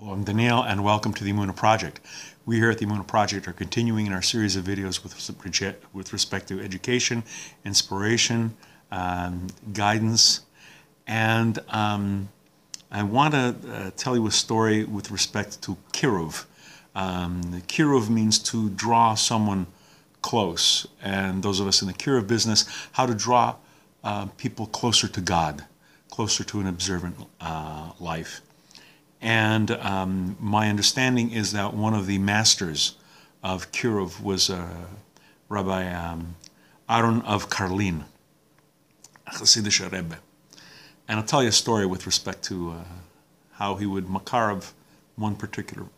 Hello, I'm Daniel, and welcome to the Imuna Project. We here at the Imuna Project are continuing in our series of videos with respect to education, inspiration, guidance, and I want to tell you a story with respect to Kiruv. Kiruv means to draw someone close, and those of us in the Kiruv business, how to draw people closer to God, closer to an observant life. And my understanding is that one of the masters of Kiruv was Rabbi Aaron of Karlin, Chassidishe Rebbe. And I'll tell you a story with respect to how he would makarav one particular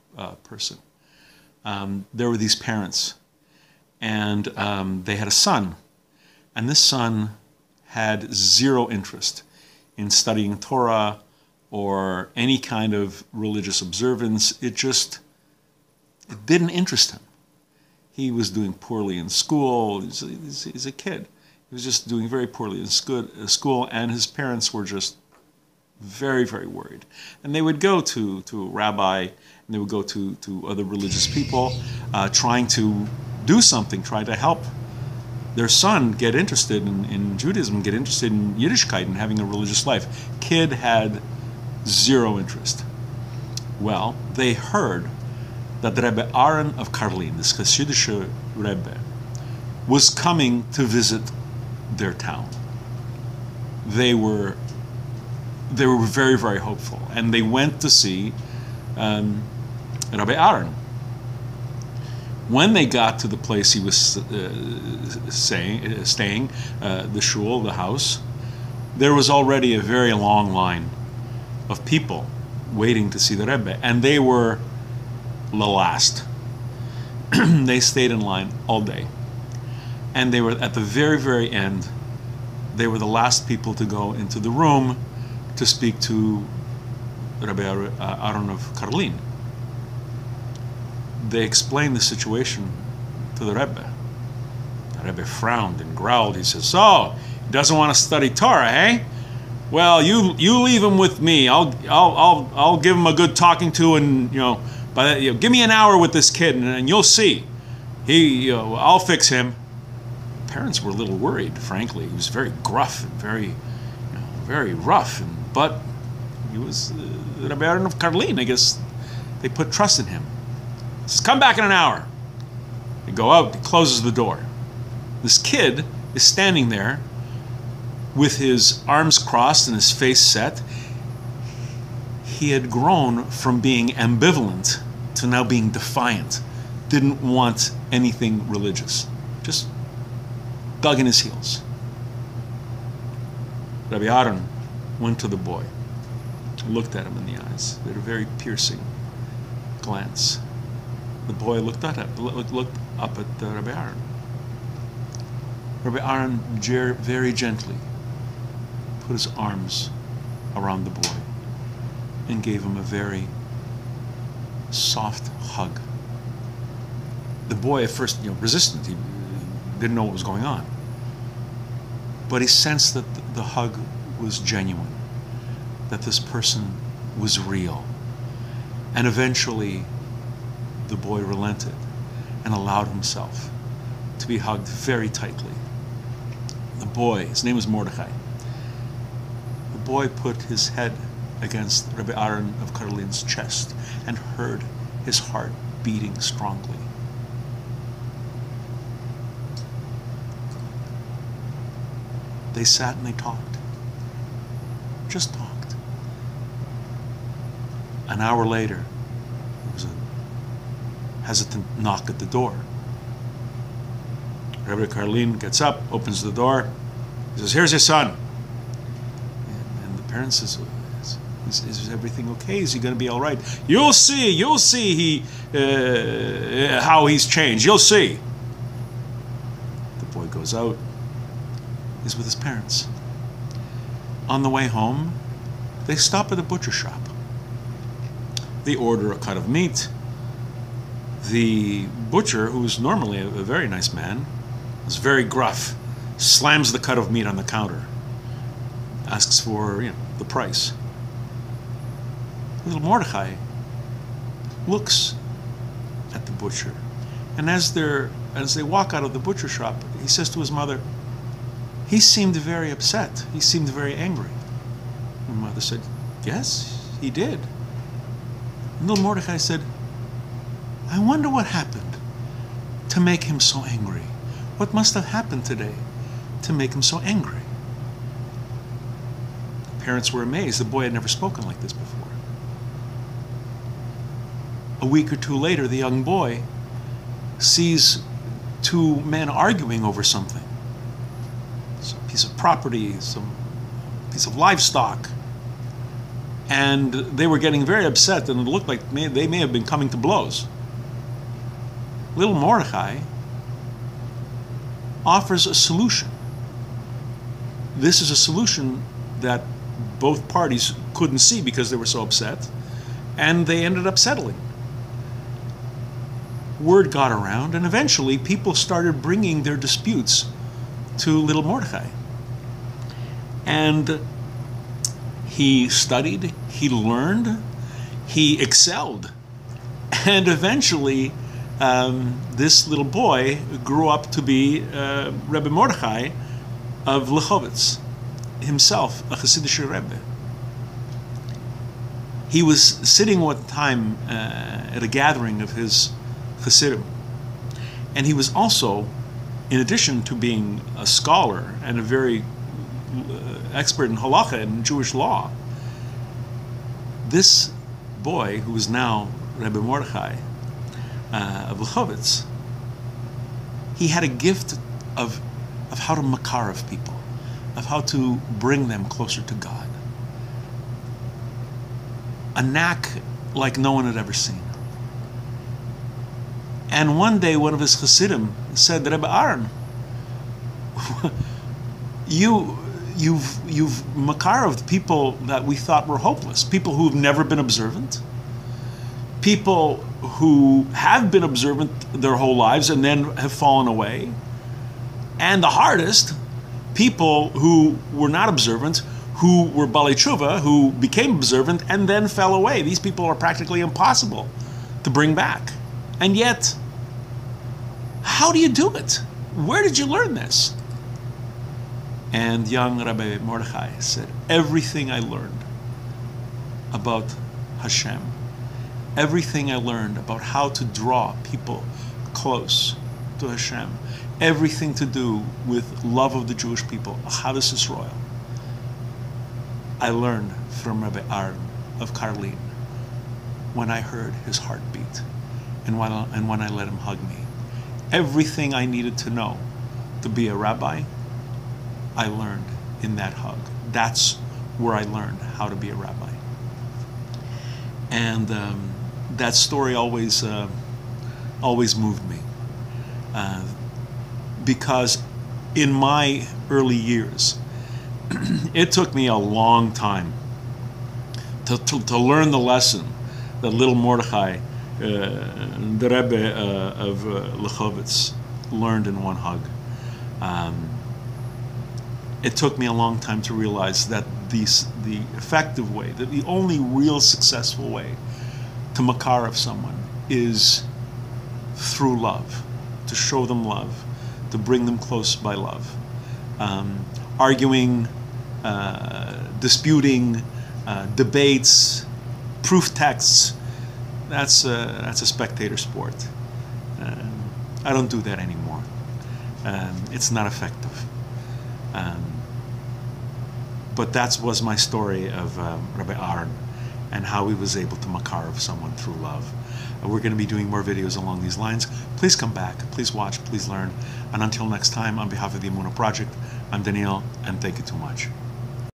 person. There were these parents, and they had a son. And this son had zero interest in studying Torah, or any kind of religious observance. It didn't interest him. He was doing poorly in school. He's a kid. He was just doing very poorly in school, and his parents were just very, very worried. And they would go to a rabbi, and they would go to other religious people, trying to do something, trying to help their son get interested in Judaism, get interested in Yiddishkeit and having a religious life. Kid had zero interest. Well, they heard that Rebbe Aaron of Karlin, this Chassidishe Rebbe, was coming to visit their town. They were very, very hopeful, and they went to see Rebbe Aaron. When they got to the place he was staying, the shul, the house, there was already a very long line of people waiting to see the Rebbe, and they were the last. They stayed in line all day, and they were at the very, very end. They were the last people to go into the room to speak to Rebbe Aaron of Karlin. They explained the situation to the Rebbe. The Rebbe frowned and growled. He says, "So, he doesn't want to study Torah, eh? Well, you leave him with me. I'll give him a good talking to, and give me an hour with this kid, and you'll see. I'll fix him." Parents were a little worried, frankly. He was very gruff and very, very rough, but he was the Aaron of Karlin. I guess they put trust in him. He says, "Come back in an hour." They go out. He closes the door. This kid is standing there, with his arms crossed and his face set. He had grown from being ambivalent to now being defiant. Didn't want anything religious. Just dug in his heels. Rabbi Aaron went to the boy, looked at him in the eyes. They had a very piercing glance. The boy looked up at Rabbi Aaron. Rabbi Aaron very gently put his arms around the boy and gave him a very soft hug. The boy at first, resistant. He didn't know what was going on. But he sensed that the hug was genuine, that this person was real. And eventually, the boy relented and allowed himself to be hugged very tightly. The boy, his name was Mordechai, the boy put his head against Rebbe Aaron of Karlin's chest and heard his heart beating strongly. They sat and they talked, just talked. An hour later, there was a hesitant knock at the door. Rebbe Karlin gets up, opens the door. He says, "Here's your son." And the parent says, is everything okay? Is he going to be all right? You'll see how he's changed. You'll see." The boy goes out. He's with his parents. On the way home, they stop at a butcher shop. They order a cut of meat. The butcher, who's normally a very nice man, is very gruff, slams the cut of meat on the counter, asks for the price. Little Mordechai looks at the butcher. And as they walk out of the butcher shop, he says to his mother, he seemed very upset. He seemed very angry. And the mother said, yes, he did. And little Mordechai said, I wonder what happened to make him so angry. What must have happened today to make him so angry? The parents were amazed. The boy had never spoken like this before. A week or two later, the young boy sees two men arguing over something. It's a piece of property, some piece of livestock. And they were getting very upset, and it looked like they may have been coming to blows. Little Mordechai offers a solution. This is a solution that both parties couldn't see because they were so upset, and they ended up settling. Word got around, and eventually people started bringing their disputes to little Mordechai. And he studied, he learned, he excelled, and eventually this little boy grew up to be Rebbe Mordechai of Lechovitz, himself a Chassidishe Rebbe. He was sitting one time at a gathering of his Chassidim, and he was also, in addition to being a scholar and a very expert in halacha and Jewish law, this boy, who is now Rebbe Mordechai of Lechovitz, he had a gift of how to makarov people, of how to bring them closer to God. A knack like no one had ever seen. And one day, one of his Chassidim said, Rebbe Aaron, you've makaroved people that we thought were hopeless, people who've never been observant, people who have been observant their whole lives and then have fallen away, and the hardest, people who were not observant, who were Baalei Teshuvah, who became observant and then fell away. These people are practically impossible to bring back. And yet, how do you do it? Where did you learn this? And young Rabbi Mordechai said, everything I learned about Hashem, everything I learned about how to draw people close to Hashem, everything to do with love of the Jewish people, ahavas Yisrael, I learned from Rebbe Aaron of Karlin when I heard his heartbeat. And when I let him hug me. Everything I needed to know to be a rabbi, I learned in that hug. That's where I learned how to be a rabbi. And that story always moved me. Because in my early years, it took me a long time to learn the lesson that little Mordechai, the Rebbe of Lechovitz, learned in one hug. It took me a long time to realize that the effective way, that the only real successful way to makarov someone is through love, to show them love, to bring them close by love. Arguing, disputing, debates, proof texts, that's a spectator sport. I don't do that anymore. It's not effective. But that was my story of Rebbe Aaron and how he was able to makarov someone through love. We're going to be doing more videos along these lines. Please come back. Please watch. Please learn. And until next time, on behalf of the Amunah Project, I'm Daniel, and thank you too much.